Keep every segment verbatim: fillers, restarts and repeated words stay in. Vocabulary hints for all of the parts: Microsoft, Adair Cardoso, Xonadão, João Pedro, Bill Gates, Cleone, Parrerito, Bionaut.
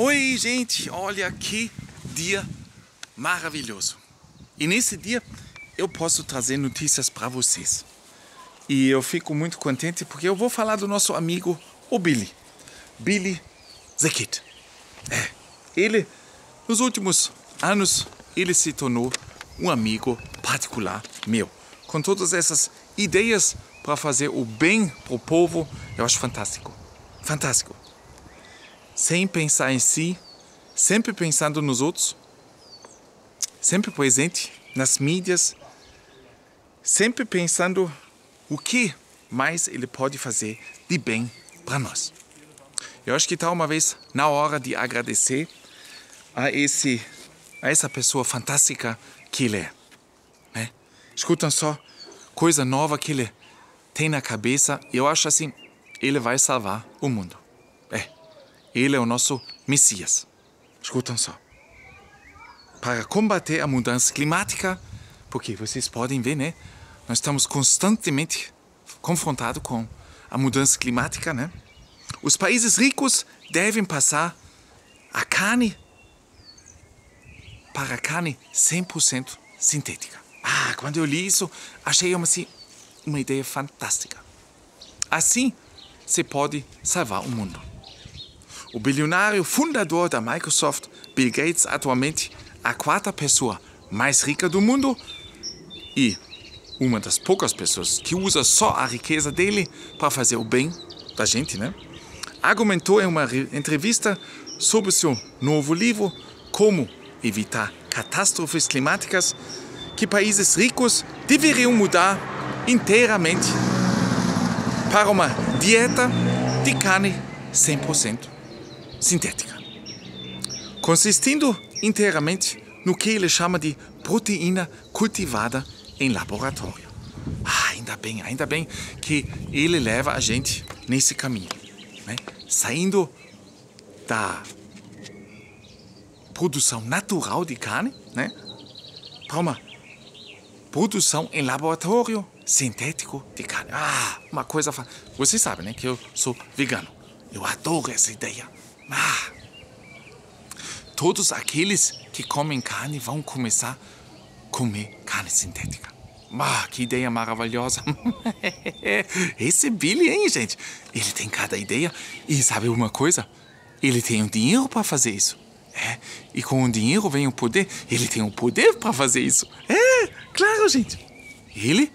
Oi, gente, olha que dia maravilhoso. E nesse dia eu posso trazer notícias para vocês. E eu fico muito contente porque eu vou falar do nosso amigo, o Billy. Billy the Kid. É, ele, nos últimos anos, ele se tornou um amigo particular meu. Com todas essas ideias para fazer o bem para o povo, eu acho fantástico. Fantástico. Sem pensar em si, sempre pensando nos outros, sempre presente nas mídias, sempre pensando o que mais ele pode fazer de bem para nós. Eu acho que está uma vez na hora de agradecer a, esse, a essa pessoa fantástica que ele é. Né? Escutam só, coisa nova que ele tem na cabeça, eu acho assim, ele vai salvar o mundo. É, ele é o nosso Messias. Escutam só. Para combater a mudança climática, porque vocês podem ver, né? Nós estamos constantemente confrontados com a mudança climática, né? Os países ricos devem passar a carne para a carne cem por cento sintética. Ah, quando eu li isso, achei uma, assim, uma ideia fantástica. Assim, você pode salvar o mundo. O bilionário fundador da Microsoft, Bill Gates, atualmente a quarta pessoa mais rica do mundo e uma das poucas pessoas que usa só a riqueza dele para fazer o bem da gente, né? Argumentou em uma entrevista sobre seu novo livro, Como Evitar Catástrofes Climáticas, que países ricos deveriam mudar inteiramente para uma dieta de carne cem por cento sintética, consistindo inteiramente no que ele chama de proteína cultivada em laboratório. Ah, ainda bem, ainda bem que ele leva a gente nesse caminho, né? Saindo da produção natural de carne, né? Para uma produção em laboratório sintético de carne. Ah, uma coisa... Fa... Você sabe, né? Que eu sou vegano. Eu adoro essa ideia. Ah, todos aqueles que comem carne vão começar a comer carne sintética. Ah, que ideia maravilhosa. Esse Billy, hein, gente? Ele tem cada ideia. E sabe uma coisa? Ele tem o dinheiro para fazer isso. É. E com o dinheiro vem o poder. Ele tem o poder para fazer isso. É, claro, gente. Ele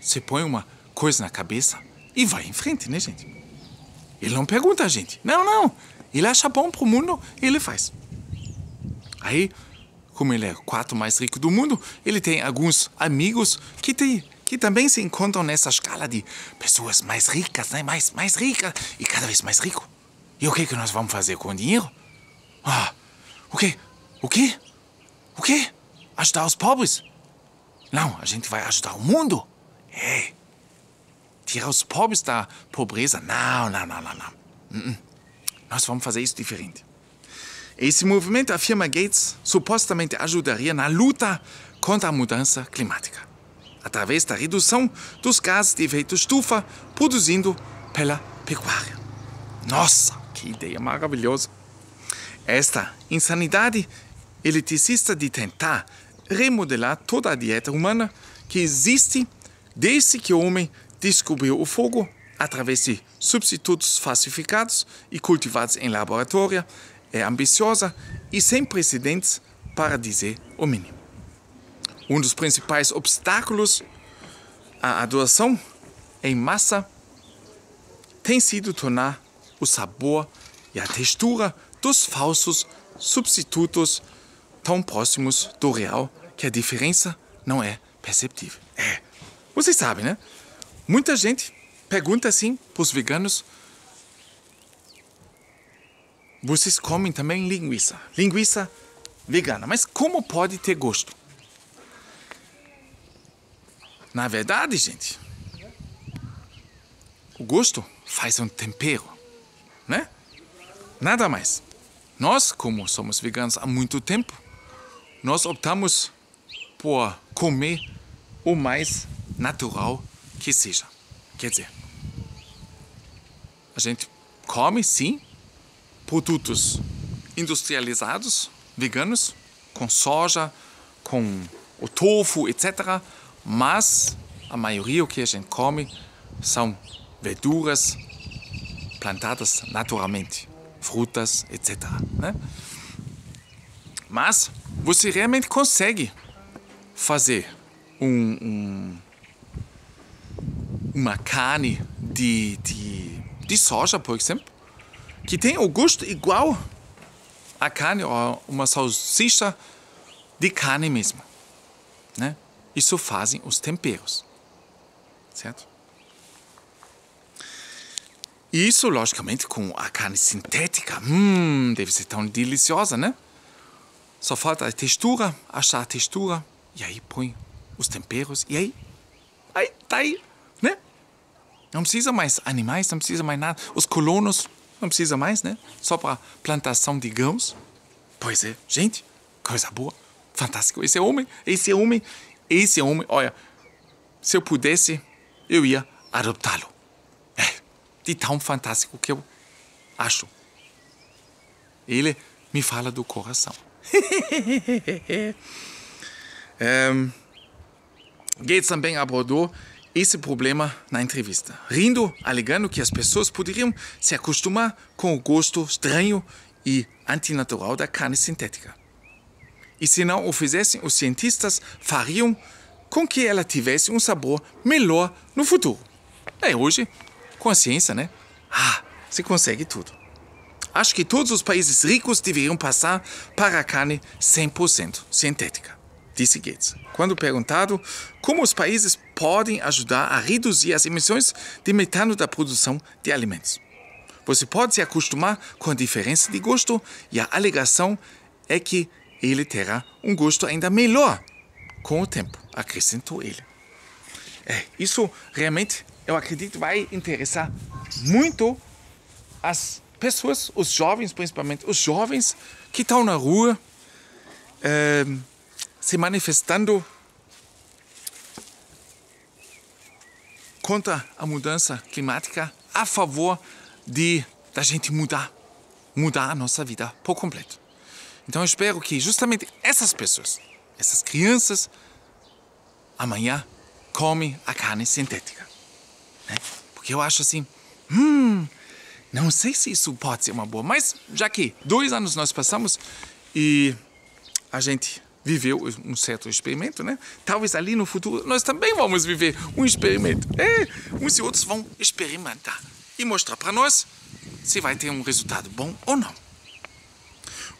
se põe uma coisa na cabeça e vai em frente, né, gente? Ele não pergunta a gente. Não, não. Ele acha bom pro mundo, ele faz. Aí, como ele é o quarto mais rico do mundo, ele tem alguns amigos que, tem, que também se encontram nessa escala de pessoas mais ricas, né? Mais, mais ricas e cada vez mais rico. E o que, que nós vamos fazer com o dinheiro? Ah, o quê? O quê? O quê? Ajudar os pobres? Não, a gente vai ajudar o mundo. É. Tirar os pobres da pobreza? Não, não, não, não, não. Uh-uh. Nós vamos fazer isso diferente. Esse movimento, afirma Gates, supostamente ajudaria na luta contra a mudança climática, através da redução dos gases de efeito estufa produzido pela pecuária. Nossa, que ideia maravilhosa! Esta insanidade elitista de tentar remodelar toda a dieta humana que existe desde que o homem descobriu o fogo, através de substitutos falsificados e cultivados em laboratório, é ambiciosa e sem precedentes, para dizer o mínimo. Um dos principais obstáculos à adoção em massa tem sido tornar o sabor e a textura dos falsos substitutos tão próximos do real que a diferença não é perceptível. É, vocês sabem, né? Muita gente pergunta assim para os veganos: vocês comem também linguiça, linguiça vegana, mas como pode ter gosto? Na verdade, gente, o gosto faz um tempero, né? Nada mais. Nós, como somos veganos há muito tempo, nós optamos por comer o mais natural que seja. Quer dizer, a gente come, sim, produtos industrializados, veganos, com soja, com o tofu, etcétera. Mas a maioria o que a gente come são verduras plantadas naturalmente, frutas, etcétera, né? Mas você realmente consegue fazer um, um, uma carne de, de, de soja, por exemplo, que tem o gosto igual à carne, ou uma salsicha de carne mesmo, né? Isso fazem os temperos, certo? Isso, logicamente, com a carne sintética, hum, deve ser tão deliciosa, né? Só falta a textura, achar a textura, e aí põe os temperos, e aí, aí, tá aí, né? Não precisa mais animais, não precisa mais nada, os colonos não precisa mais, né? Só para plantação de grãos. Pois é, gente, coisa boa, fantástico, esse homem, esse homem, esse homem, olha, se eu pudesse, eu ia adotá-lo. De tão fantástico que eu acho. Ele me fala do coração. um, Gates também abordou esse problema na entrevista, rindo, alegando que as pessoas poderiam se acostumar com o gosto estranho e antinatural da carne sintética. E se não o fizessem, os cientistas fariam com que ela tivesse um sabor melhor no futuro. É hoje... Com a ciência, né? Ah, se consegue tudo. Acho que todos os países ricos deveriam passar para a carne cem por cento sintética, disse Gates. Quando perguntado como os países podem ajudar a reduzir as emissões de metano da produção de alimentos. Você pode se acostumar com a diferença de gosto e a alegação é que ele terá um gosto ainda melhor com o tempo, acrescentou ele. É, isso realmente... Eu acredito que vai interessar muito as pessoas, os jovens, principalmente os jovens que estão na rua eh, se manifestando contra a mudança climática, a favor de da gente mudar, mudar a nossa vida por completo. Então eu espero que justamente essas pessoas, essas crianças, amanhã comem a carne sintética. Porque eu acho assim, hum, não sei se isso pode ser uma boa, mas já que dois anos nós passamos e a gente viveu um certo experimento, né? Talvez ali no futuro nós também vamos viver um experimento. É, uns e outros vão experimentar e mostrar para nós se vai ter um resultado bom ou não.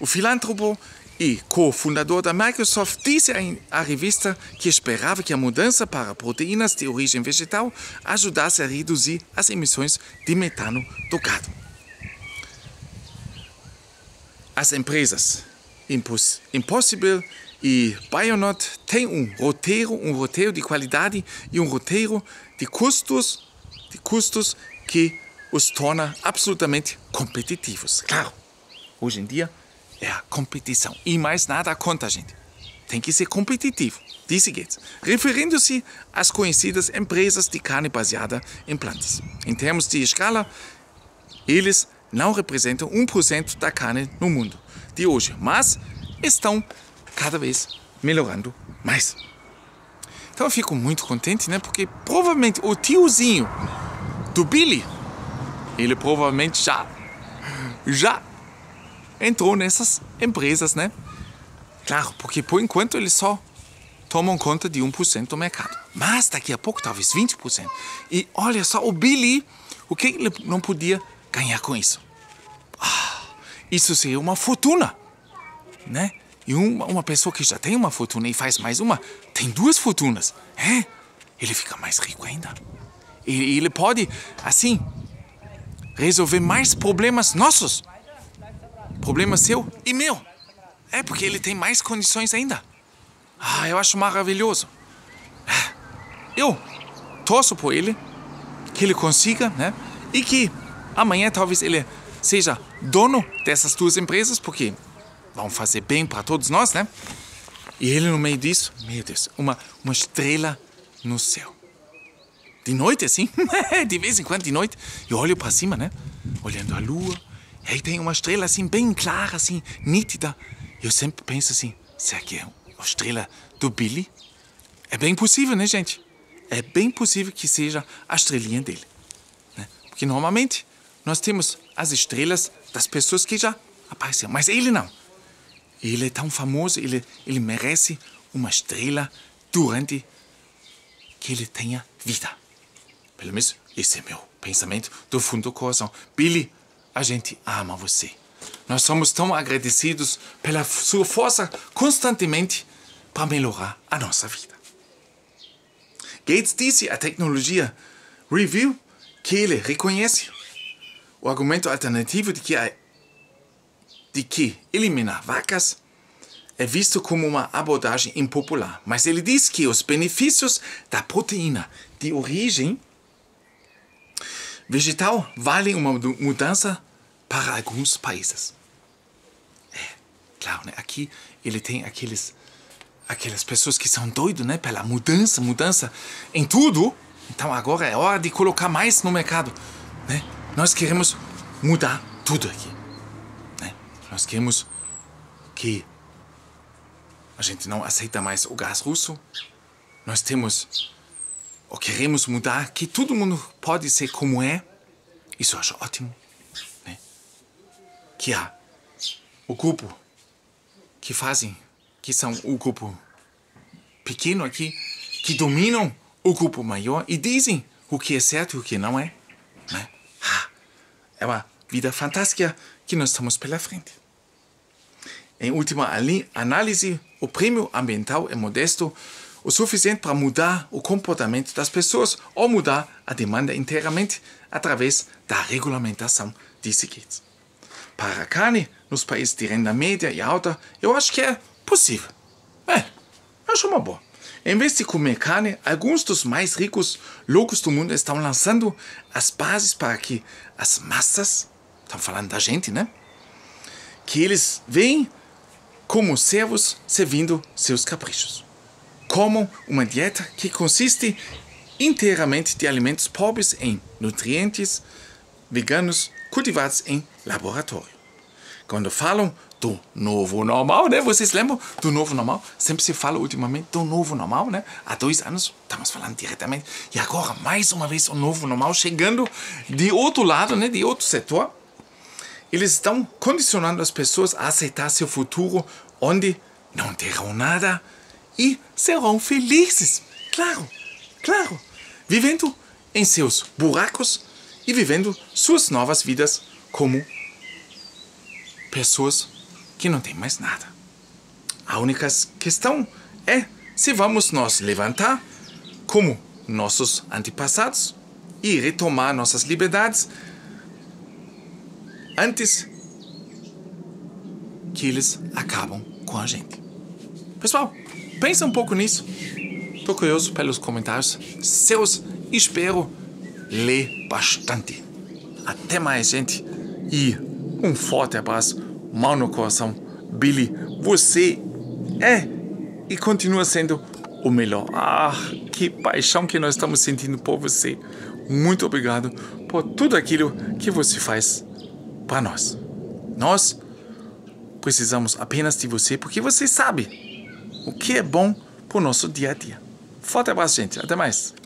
O filântropo e co-fundador da Microsoft disse à revista que esperava que a mudança para proteínas de origem vegetal ajudasse a reduzir as emissões de metano do gado. As empresas Impossible e Bionaut têm um roteiro, um roteiro de qualidade e um roteiro de custos, de custos que os torna absolutamente competitivos. Claro, hoje em dia... É a competição. E mais nada conta, gente. Tem que ser competitivo, disse Gates, referindo-se às conhecidas empresas de carne baseada em plantas. Em termos de escala, eles não representam um por cento da carne no mundo de hoje, mas estão cada vez melhorando mais. Então eu fico muito contente, né? Porque provavelmente o tiozinho do Billy, ele provavelmente já, já, entrou nessas empresas, né? Claro, porque por enquanto eles só tomam conta de um por cento do mercado. Mas daqui a pouco talvez vinte por cento. E olha só, o Billy, o que ele não podia ganhar com isso? Ah, isso seria uma fortuna, né? E uma, uma pessoa que já tem uma fortuna e faz mais uma, tem duas fortunas. É? Ele fica mais rico ainda. E ele pode, assim, resolver mais problemas nossos. Problema seu e meu. É porque ele tem mais condições ainda. Ah, eu acho maravilhoso. Eu torço por ele, que ele consiga, né? E que amanhã talvez ele seja dono dessas duas empresas, porque vão fazer bem para todos nós, né? E ele no meio disso, meu Deus, uma, uma estrela no céu. De noite, assim, de vez em quando de noite, eu olho para cima, né? Olhando a lua. Aí tem uma estrela assim, bem clara, assim, nítida. Eu sempre penso assim, será que é uma estrela do Billy? É bem possível, né, gente? É bem possível que seja a estrelinha dele. Né? Porque normalmente nós temos as estrelas das pessoas que já apareceram, mas ele não. Ele é tão famoso, ele, ele merece uma estrela durante que ele tenha vida. Pelo menos esse é meu pensamento do fundo do coração. Billy, a gente ama você. Nós somos tão agradecidos pela sua força constantemente para melhorar a nossa vida. Gates disse à tecnologia Review que ele reconhece o argumento alternativo de que a de que eliminar vacas é visto como uma abordagem impopular. Mas ele diz que os benefícios da proteína de origem vegetal valem uma mudança para alguns países. É, claro, né? Aqui ele tem aqueles, aquelas pessoas que são doidas, né? Pela mudança, mudança em tudo. Então agora é hora de colocar mais no mercado, né? Nós queremos mudar tudo aqui. Nós queremos que a gente não aceita mais o gás russo. Nós temos, ou queremos mudar, que todo mundo pode ser como é. Isso eu acho ótimo. Né? Que há o grupo que fazem, que são o grupo pequeno aqui, que dominam o grupo maior e dizem o que é certo e o que não é. Né? É uma vida fantástica que nós estamos pela frente. Em última análise, o prêmio ambiental é modesto o suficiente para mudar o comportamento das pessoas ou mudar a demanda inteiramente através da regulamentação, disse Gates. Para a carne, nos países de renda média e alta, eu acho que é possível. É, acho uma boa. Em vez de comer carne, alguns dos mais ricos loucos do mundo estão lançando as bases para que as massas, estão falando da gente, né? Que eles veem como servos servindo seus caprichos. Comam uma dieta que consiste inteiramente de alimentos pobres em nutrientes veganos cultivados em laboratório. Quando falam do novo normal, né? Vocês lembram do novo normal? Sempre se fala ultimamente do novo normal, né? Há dois anos estamos falando diretamente. E agora, mais uma vez, o novo normal chegando de outro lado, né? De outro setor. Eles estão condicionando as pessoas a aceitar seu futuro onde não terão nada e serão felizes. Claro, claro. Vivendo em seus buracos e vivendo suas novas vidas como pessoas que não têm mais nada. A única questão é se vamos nos levantar como nossos antepassados e retomar nossas liberdades antes que eles acabam com a gente. Pessoal, pensa um pouco nisso. Estou curioso pelos comentários seus e espero ler bastante. Até mais, gente. E um forte abraço. Mão no coração. Billy, você é e continua sendo o melhor. Ah, que paixão que nós estamos sentindo por você. Muito obrigado por tudo aquilo que você faz para nós. Nós precisamos apenas de você, porque você sabe o que é bom para o nosso dia a dia. Forte abraço, gente. Até mais.